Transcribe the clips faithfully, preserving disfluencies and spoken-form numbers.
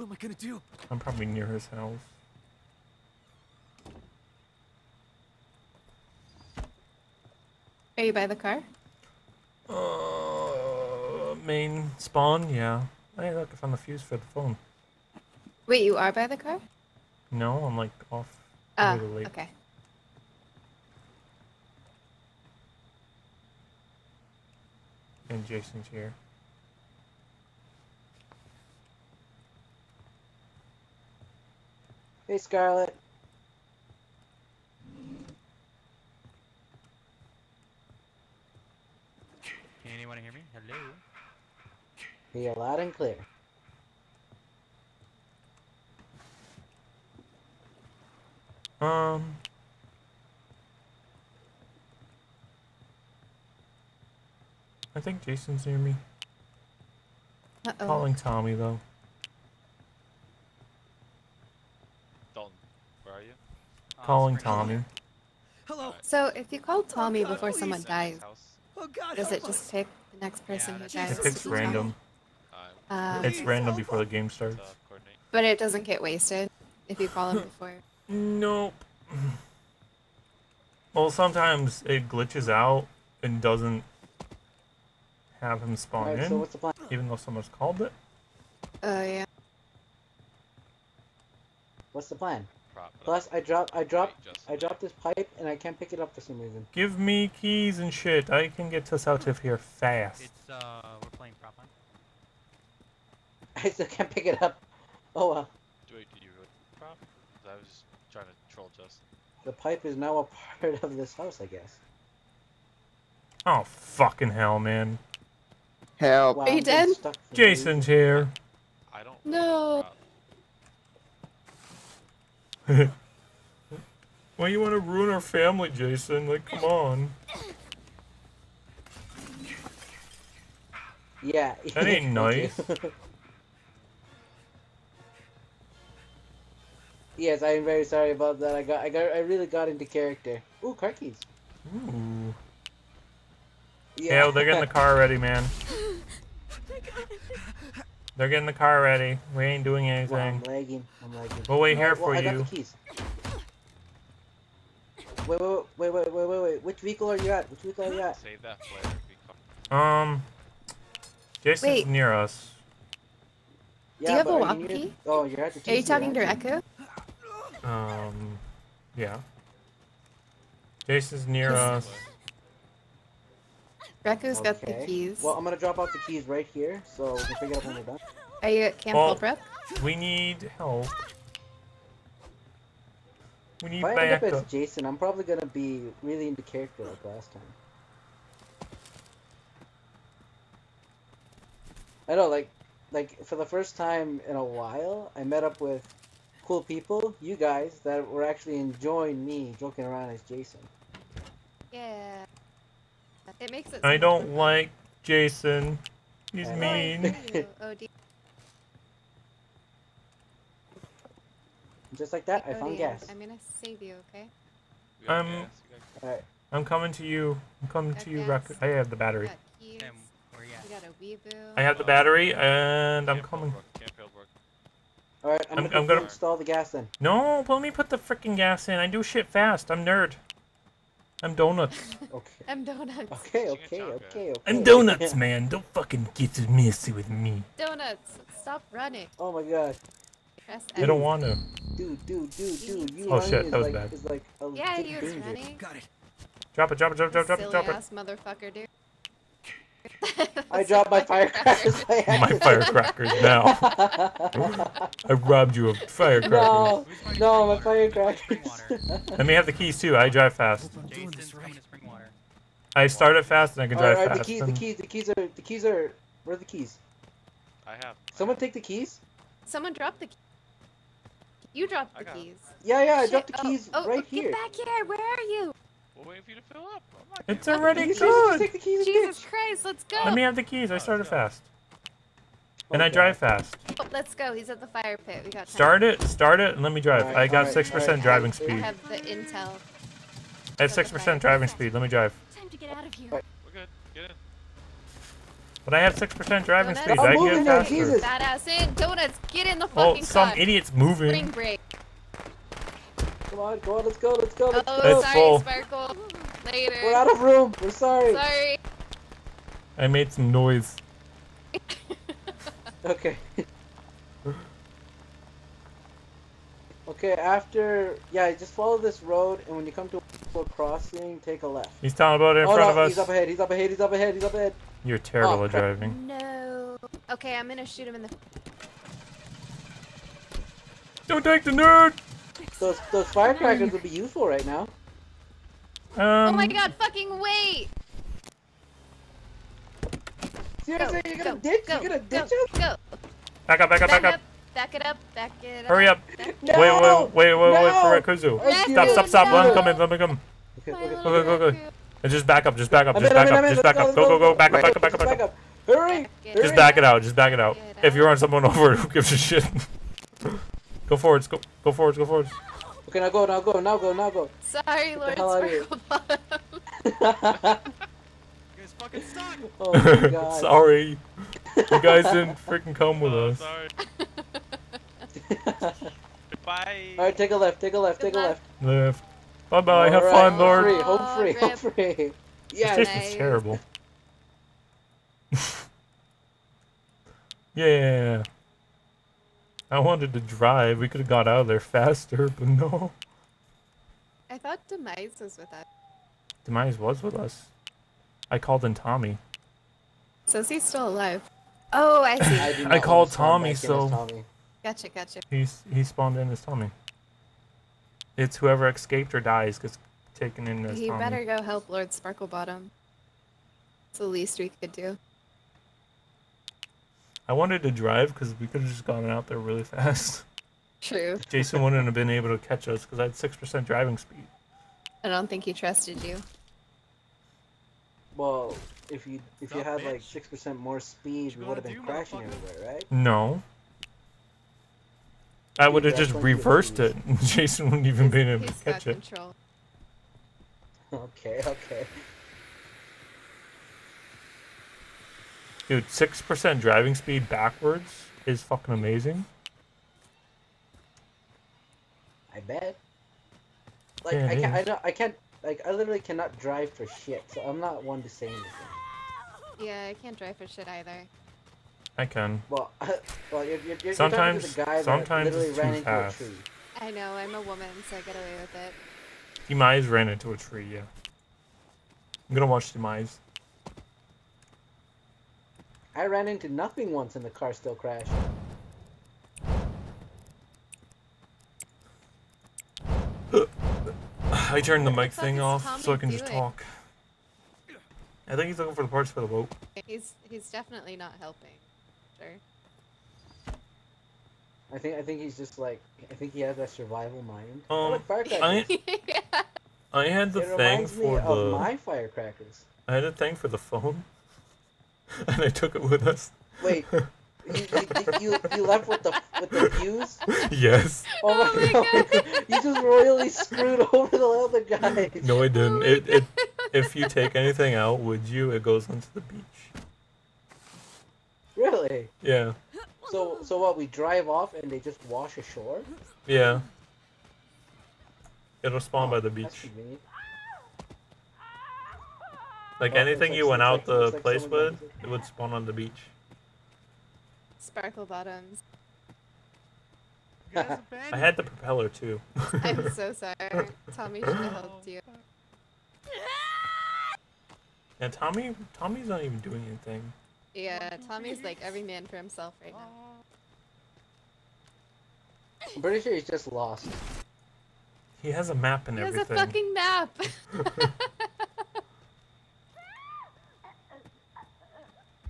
What am I gonna do? I'm probably near his house. Are you by the car? Uh, main spawn, yeah. Hey, look, I found the fuse for the phone. Wait, you are by the car? No, I'm like off. Oh, really okay. And Jason's here. Hey, Scarlett. Can anyone hear me? Hello? Hear you loud and clear. Um. I think Jason's near me. Uh-oh. Calling Tommy, though. Calling Tommy. Hello. So if you call Tommy before someone dies, does it just pick the next person who dies? It picks random. Um, it's random before the game starts. But it doesn't get wasted if you call him before. Nope. Well, sometimes it glitches out and doesn't have him spawn in, even though someone's called it. Oh yeah. What's the plan? Plus, I dropped, I dropped, I dropped this pipe, and I can't pick it up for some reason. Give me keys and shit. I can get us out of here fast. It's uh, we're playing prop hunt. I still can't pick it up. Oh well. Wait, did you really prop? I was just trying to troll Justin. The pipe is now a part of this house, I guess. Oh fucking hell, man! Help! Wow, are you dead? Jason's me. Here. I don't. No. Why you want to ruin our family, Jason? Like, come on. Yeah. That ain't nice. Yes, I am very sorry about that. I got, I got, I really got into character. Ooh, car keys. Ooh. Yeah, yeah, they're getting the car ready, man. They're getting the car ready. We ain't doing anything. Well, I'm lagging. I'm lagging. We'll wait here well, for I you. I got the keys. Wait, wait, wait, wait, wait, wait, wait. Which vehicle are you at? Which vehicle are you at? Save that flare. Um, Jason's wait. Near us. Yeah, do you have a walkie? Oh, you're at the keys. Are you talking to Echo? Um, yeah. Jason's near us. Reku's got okay. the keys. Well, I'm gonna drop off the keys right here, so we can pick it up when we're done. Are you at Camp well, Prep? We need help. We need backup. If I end up as Jason, I'm probably gonna be really into character like last time. I know, like, like for the first time in a while, I met up with cool people, you guys, that were actually enjoying me joking around as Jason. Yeah. It makes it I don't fun. Like Jason. He's I mean. Just like that, hey, I found gas. I'm gonna save you, okay? I'm. Um, right. I'm coming to you. I'm coming to you, Rekuizu. I have the battery. Got keys. We got a I have the battery, and I'm Camp coming. All right, I'm, I'm gonna, I'm gonna... install the gas in. No, let me put the freaking gas in. I do shit fast. I'm nerd. I'm donuts. Okay. I'm donuts. Okay, okay, okay, okay. I'm donuts, man. Don't fucking get to messy with me. Donuts, stop running. Oh my god. I don't want to. Dude, dude, dude, dude. You oh shit, that was like, bad. Is like a yeah, he was running. Got it. Drop it, drop it, drop it, drop it, drop it. Ass motherfucker, dude. I dropped my firecrackers. My firecrackers now. I robbed you of firecrackers. No, no, my firecrackers. Let me have the keys too. I drive fast. I start it fast and I can drive all right, all right, fast. The keys, the keys, the keys are, the keys are. Where are the keys? I have. Someone take the keys. Someone dropped the. Keys. You dropped the keys. Yeah, yeah, I Shit. dropped the keys oh, right oh, here. Get back here! Where are you? We'll wait for you to fill up. It's already good. Jesus, take the keys Jesus Christ, let's go. Let me have the keys. I started fast. And okay. I drive fast. Oh, let's go. He's at the fire pit. We got time. Start it. Start it. And let me drive. Right, I got six percent right, right. driving speed. I have the Intel. I have six percent driving speed. Let me drive. Time to get out of here. We're good. Get in. But I have six percent driving donuts. speed. I'm I can get faster. Jesus. Badass in. Donuts, get in the fucking car. Oh, some car. idiot's moving. Spring break. Come on, come on, let's go, let's go, let's oh, go. Oh, sorry, full. Sparkle. Later. We're out of room. We're sorry. Sorry. I made some noise. Okay. Okay, after... Yeah, just follow this road, and when you come to a crossing, take a left. He's talking about it in oh, front no, of us. He's up ahead, he's up ahead, he's up ahead, he's up ahead. You're terrible oh, at driving. No. Okay, I'm gonna shoot him in the... Don't take the nerd! Those, those firecrackers would be useful right now. Um, oh my god, fucking wait! Seriously, go, you're gonna go, ditch? Go, you're gonna go, ditch go, us? Go. Back up, back up, back, back up. up. Back it up, back it up. Hurry up. No, wait, wait, wait, wait, no. wait for Rekuizu. Reku, stop, stop, stop. No. Let him come in, let me come. Okay, okay, go, go, go, go. And just back up, just back up, just back up, just back up. Go, go, go, back up, back up, back up, back up. Hurry! Just back it out, just back it out. If you're on someone over, who gives a shit? Go forwards, go, go forwards, go forwards. Okay, now go, now go, now go, now go. Sorry, Lord Sparklebottom. You guys fucking suck. Oh my god. Sorry. You guys didn't freaking come with us. Sorry. Bye. All right, take a left. Take a left. Take a left. Left. Bye bye. All Have right. fun, Lord. Free, home free. Home free. Home free. Yeah. This nice. is terrible. Yeah. I wanted to drive. We could have got out of there faster, but no. I thought Demise was with us. Demise was with us. I called in Tommy. So is he still alive? Oh, I see. I, do not I called Tommy, so. Tommy. Gotcha, gotcha. He's he spawned in as Tommy. It's whoever escaped or dies gets taken in as Tommy. You better go help Lord Sparklebottom. It's the least we could do. I wanted to drive because we could have just gone out there really fast. True. Jason wouldn't have been able to catch us because I had six percent driving speed. I don't think he trusted you. Well, if you if you had like six percent more speed, we would have been crashing everywhere, right? No. I would have just reversed it. Jason wouldn't even be able to catch it. Control. Okay, okay. Dude, six percent driving speed backwards is fucking amazing. I bet. Like, yeah, I can't, I, don't, I can't, like, I literally cannot drive for shit, so I'm not one to say anything. Yeah, I can't drive for shit either. I can. Well, uh, well you're, you're, you're sometimes, talking to the guy sometimes that literally ran into a tree. I know, I'm a woman, so I get away with it. Demise ran into a tree, yeah. I'm gonna watch Demise. I ran into nothing once and the car still crashed. I turned the mic thing off so I can just talk. I think he's looking for the parts for the boat. He's he's definitely not helping. I think I think he's just like I think he has that survival mind. Um, I, like I, I had the it thing for me the of my firecrackers. I had a thing for the phone, and I took it with us. Wait, you, you, you, you left with the with the fuse? Yes. Oh my, oh my god. god! You just royally screwed over the other guy. No, I didn't. Oh it it if you take anything out, would you? It goes onto the beach. Really? Yeah. So, so what, we drive off and they just wash ashore? Yeah. It'll spawn oh, by the beach. Like oh, anything like, you went out like, the like place with, it would spawn on the beach. Sparklebottoms. I had the propeller too. I'm so sorry. Tommy should have helped you. And Tommy, Tommy's not even doing anything. Yeah, Tommy's like every man for himself right now. I'm pretty sure he's just lost. He has a map and he everything. He has a fucking map!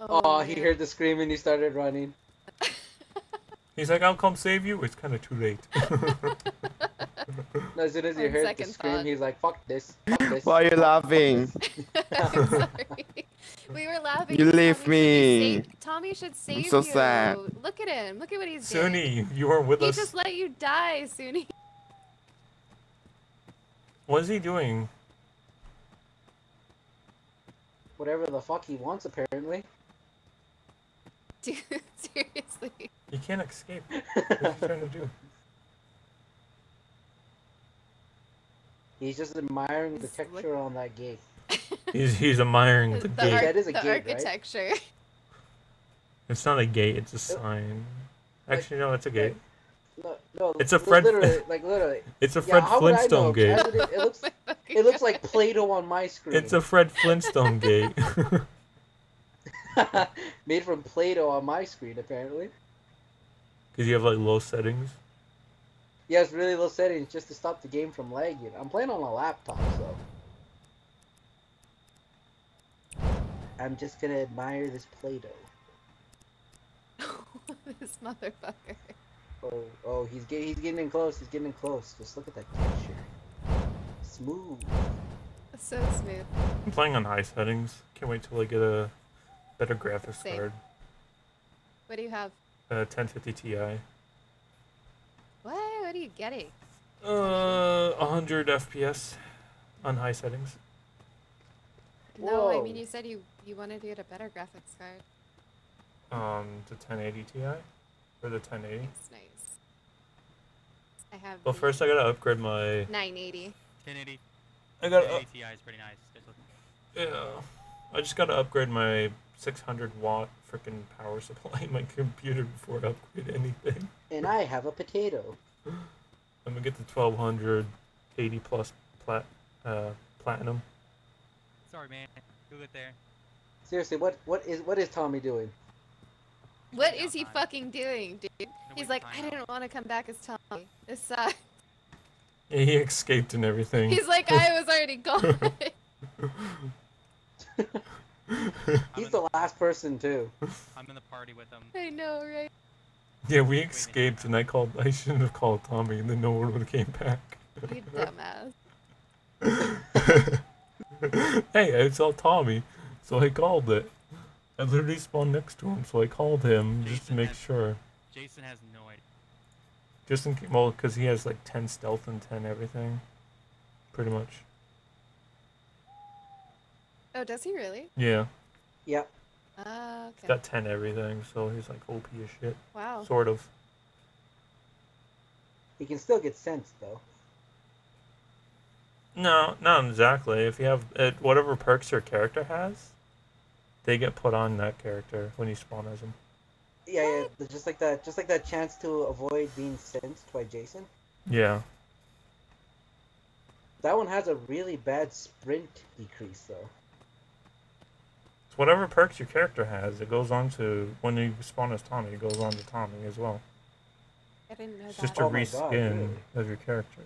Oh, oh he heard the scream and he started running. He's like, I'll come save you. It's kind of too late. No, as soon as he heard the scream, thought. he's like, fuck this, fuck this. Why are you laughing? I'm sorry. We were laughing. You leave me. Should Tommy should save I'm so you. so sad. Look at him. Look at what he's doing. Suni, you weren't with he us. He just let you die, Suni. What is he doing? Whatever the fuck he wants, apparently. dude. Seriously. You can't escape. What are you trying to do? He's just admiring the texture on that gate. He's he's admiring the, the gate. Ar that is a the gate, architecture. Right? It's not a gate. It's a sign. Like, Actually, no, it's a gate. No, no, it's a Fred. Literally, like literally. It's a Fred yeah, Flintstone gate. It, it looks. Oh it looks like Play-Doh on my screen. It's a Fred Flintstone gate. Made from Play-Doh on my screen, apparently. Cause you have like low settings. Yeah, it's really low settings just to stop the game from lagging. I'm playing on a laptop, so. I'm just gonna admire this Play-Doh. This motherfucker. Oh, oh, he's getting, he's getting in close. He's getting in close. Just look at that texture. Smooth. It's so smooth. I'm playing on high settings. Can't wait till I get a better graphics Same. card. What do you have? A uh, ten fifty T I. What? What are you getting? Uh, one hundred F P S on high settings. No, Whoa. I mean you said you you wanted to get a better graphics card. Um, the ten eighty T I or the ten eighty. That's nice. I have. Well, first I gotta upgrade my. nine eighty. ten eighty. I got. ten eighty T I is pretty nice. Yeah, I just gotta upgrade my six hundred watt freaking power supply in my computer before I upgrade anything. And I have a potato. I'm gonna get the twelve eighty plus plat uh platinum. Sorry, man. Do it there. Seriously, what what is what is Tommy doing? What is he fucking doing, dude? He's like, I didn't want to come back as Tommy. This sucks. Yeah, he escaped and everything. He's like, I was already gone. He's the last person too. I'm in the party with him. I know, right? Yeah, we escaped, and I called. I shouldn't have called Tommy, and then no one would have came back. You dumbass. Hey, I saw Tommy, so I called it. I literally spawned next to him, so I called him Jason just to make has, sure. Jason has no idea. Just in case, well, because he has like ten stealth and ten everything, pretty much. Oh, does he really? Yeah. Yep. Uh, okay. He's got ten everything, so he's like O P as shit. Wow. Sort of. He can still get sense though. No, not exactly. If you have it, whatever perks your character has, they get put on that character when you spawn as him. Yeah, yeah, just like that, just like that chance to avoid being sensed by Jason. Yeah. That one has a really bad sprint decrease though. It's whatever perks your character has, it goes on to when you spawn as Tommy, it goes on to Tommy as well. I didn't know it's that. Just a oh reskin really? of your character.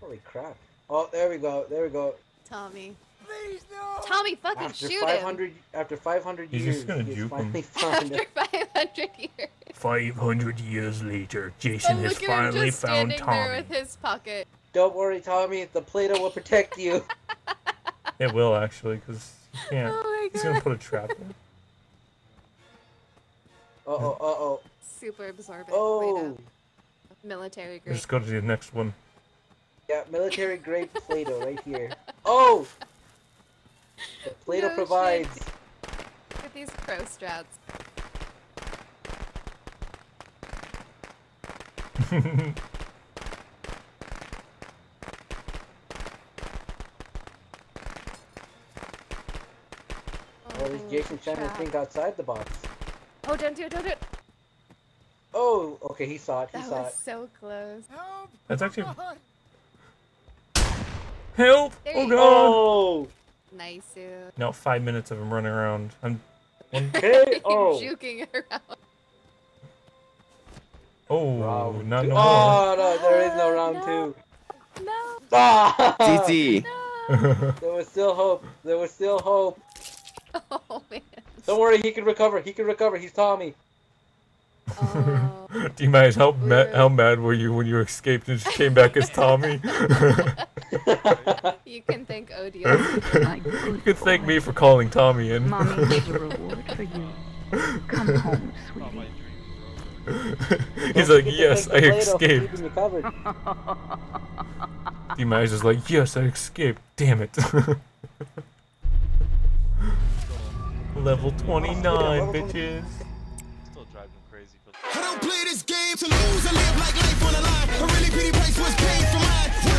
Holy crap. Oh, there we go. There we go. Tommy. Please, no! Tommy, fucking after shoot him! After five hundred years, he's just gonna juke him. After five hundred years. five hundred years later, Jason has finally found Tommy. Look at him just standing there with his pocket. Don't worry, Tommy. The Play-Doh will protect you. It will, actually, because he can't. Oh my God. He's gonna put a trap in. Uh-oh, uh-oh. Super absorbent oh. Play-Doh. Military grade. Just go to the next one. Yeah, military grade Play-Doh right here. Oh! The Play-Doh no provides. Shit. Look at these pro strats. Oh, this Jason's trying to think outside the box. Oh, don't do it, don't do it. Oh, okay, he saw it, he that saw was it. so close. Help! That's actually. Help! There oh, God! Go. Nice. Dude. No, five minutes of him running around. I'm. Okay. Oh. Juking around. Oh, round not two. no. Oh no, there is no round no. two. No. Ah! T T. No. There was still hope. There was still hope. Oh man. Don't worry, he can recover. He can recover. He's Tommy. Oh. Demise, how mad, how mad were you when you escaped and just came back as Tommy? You can thank O D S. You can thank me for calling Tommy in. Mommy gave a reward for you. Come home, sweetie. He's like, yes, I escaped. Demise is like, yes, I escaped. Damn it. Level twenty-nine, bitches. Still driving crazy. I don't play this game to lose. I live like life on the line. A really pretty place was paid for mine.